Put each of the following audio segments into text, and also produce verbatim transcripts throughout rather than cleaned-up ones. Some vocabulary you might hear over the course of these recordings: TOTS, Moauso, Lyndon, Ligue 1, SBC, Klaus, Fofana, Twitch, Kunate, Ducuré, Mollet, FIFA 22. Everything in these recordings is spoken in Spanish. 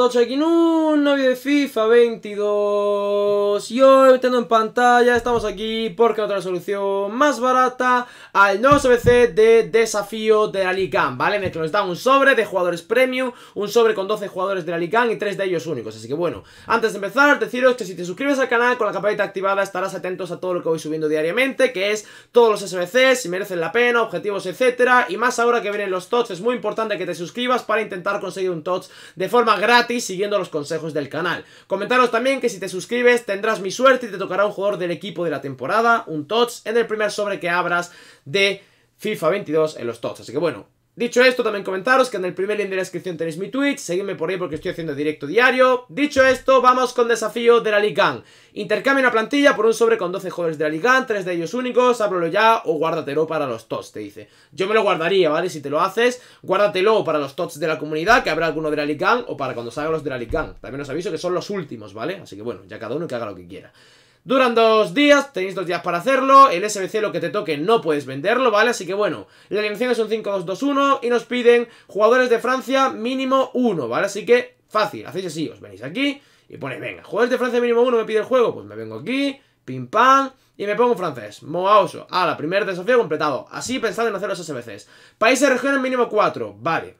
Tots aquí en un novio de FIFA veintidós. Y hoy teniendo en pantalla estamos aquí porque otra solución más barata al nuevo S B C de desafío de la Ligue uno, ¿vale? En el que nos da un sobre de jugadores premium, un sobre con doce jugadores de la Ligue uno y tres de ellos únicos. Así que bueno, antes de empezar deciros que si te suscribes al canal con la campanita activada estarás atentos a todo lo que voy subiendo diariamente, que es todos los S B Cs, si merecen la pena, objetivos, etcétera. Y más ahora que vienen los T O T S, es muy importante que te suscribas para intentar conseguir un T O T S de forma gratis siguiendo los consejos del canal. Comentaros también que si te suscribes tendrás mi suerte y te tocará un jugador del equipo de la temporada, un T O T S, en el primer sobre que abras de FIFA veintidós en los T O T S. Así que bueno, dicho esto, también comentaros que en el primer link de la descripción tenéis mi Twitch, seguidme por ahí porque estoy haciendo directo diario. Dicho esto, vamos con desafío de la Ligue uno. Intercambia una plantilla por un sobre con doce jugadores de la Ligue uno, tres de ellos únicos, ábrelo ya o guárdatelo para los T O T S, te dice. Yo me lo guardaría, ¿vale? Si te lo haces, guárdatelo para los T O T S de la comunidad, que habrá alguno de la Ligue uno, o para cuando salgan los de la Ligue uno. También os aviso que son los últimos, ¿vale? Así que bueno, ya cada uno que haga lo que quiera. Duran dos días, tenéis dos días para hacerlo. El S B C, lo que te toque, no puedes venderlo, ¿vale? Así que bueno, la alineación es un cinco dos dos uno y nos piden jugadores de Francia mínimo uno, ¿vale? Así que fácil, hacéis así, os venís aquí y ponéis, venga, jugadores de Francia mínimo uno me pide el juego, pues me vengo aquí, pim pam, y me pongo un francés, Moauso. Ah, la primer desafío completado. Así pensad en hacer los S B Cs. Países y regiones mínimo cuatro, vale.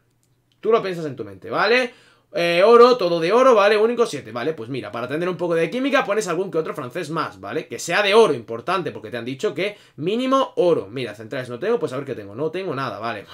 Tú lo piensas en tu mente, ¿vale? Eh, oro, todo de oro, ¿vale? Único siete, ¿vale? Pues mira, para tener un poco de química pones algún que otro francés más, ¿vale? Que sea de oro, importante, porque te han dicho que mínimo oro. Mira, centrales no tengo, pues a ver qué tengo. No tengo nada, ¿vale?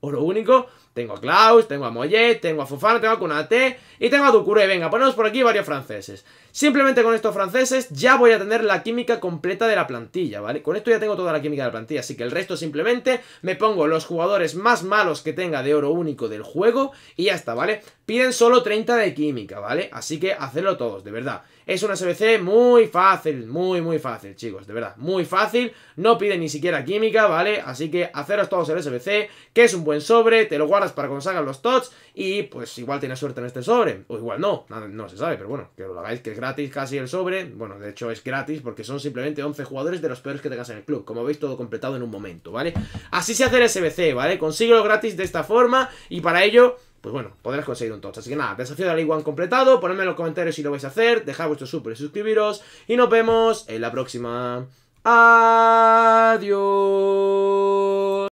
Oro único, tengo a Klaus, tengo a Mollet, tengo a Fofana, tengo a Kunate y tengo a Ducuré. Venga, ponemos por aquí varios franceses. Simplemente con estos franceses ya voy a tener la química completa de la plantilla, ¿vale? Con esto ya tengo toda la química de la plantilla, así que el resto simplemente me pongo los jugadores más malos que tenga de oro único del juego y ya está, ¿vale? Piden solo treinta de química, ¿vale? Así que hacedlo todos, de verdad. Es una S B C muy fácil, muy muy fácil, chicos, de verdad, muy fácil. No piden ni siquiera química, ¿vale? Así que haceros todos el S B C, que es un buen sobre, te lo guardas para cuando salgan los T O T S y pues igual tienes suerte en este sobre, o igual no, no, no se sabe, pero bueno, que lo hagáis, que es gratis casi el sobre. Bueno, de hecho es gratis porque son simplemente once jugadores de los peores que tengas en el club, como veis todo completado en un momento, ¿vale? Así se hace el S B C, ¿vale? Consíguelo gratis de esta forma y para ello, pues bueno, podrás conseguir un T O T S. Así que nada, desafío de la Ligue uno completado, ponedme en los comentarios si lo vais a hacer, dejad vuestro super y suscribiros y nos vemos en la próxima. Adiós.